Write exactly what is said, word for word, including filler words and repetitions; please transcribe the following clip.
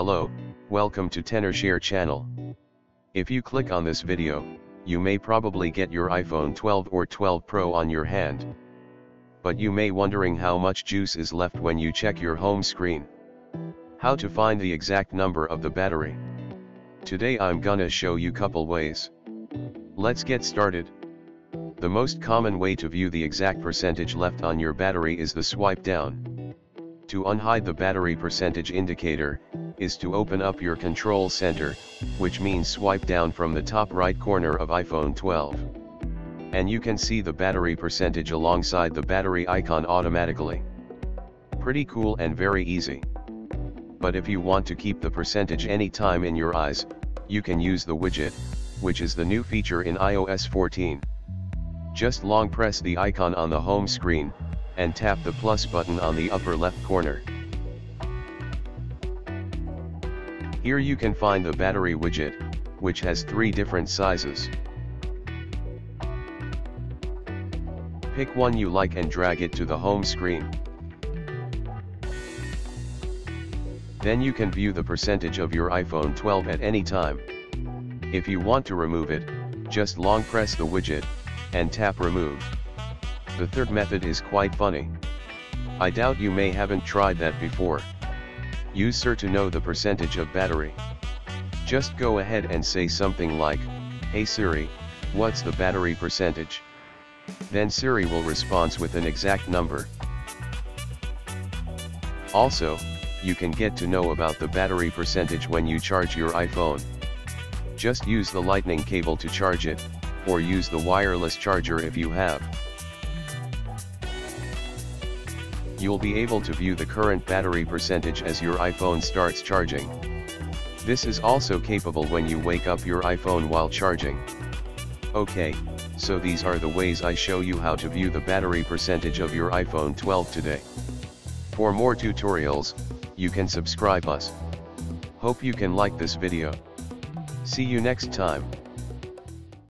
Hello, welcome to Tenorshare channel. If you click on this video, you may probably get your iPhone twelve or twelve Pro on your hand. But you may wondering how much juice is left when you check your home screen. How to find the exact number of the battery. Today I'm gonna show you couple ways. Let's get started. The most common way to view the exact percentage left on your battery is the swipe down. To unhide the battery percentage indicator, is to open up your control center, which means swipe down from the top right corner of iPhone twelve. And you can see the battery percentage alongside the battery icon automatically. Pretty cool and very easy. But if you want to keep the percentage anytime in your eyes, you can use the widget, which is the new feature in iOS fourteen. Just long press the icon on the home screen, and tap the plus button on the upper left corner. Here you can find the battery widget, which has three different sizes. Pick one you like and drag it to the home screen. Then you can view the percentage of your iPhone twelve at any time. If you want to remove it, just long press the widget, and tap remove. The third method is quite funny. I doubt you may haven't tried that before. Use Siri to know the percentage of battery. Just go ahead and say something like, "Hey Siri, what's the battery percentage?" Then Siri will respond with an exact number. Also, you can get to know about the battery percentage when you charge your iPhone. Just use the lightning cable to charge it, or use the wireless charger if you have. You'll be able to view the current battery percentage as your iPhone starts charging. This is also capable when you wake up your iPhone while charging. Okay, so these are the ways I show you how to view the battery percentage of your iPhone twelve today. For more tutorials, you can subscribe us. Hope you can like this video. See you next time.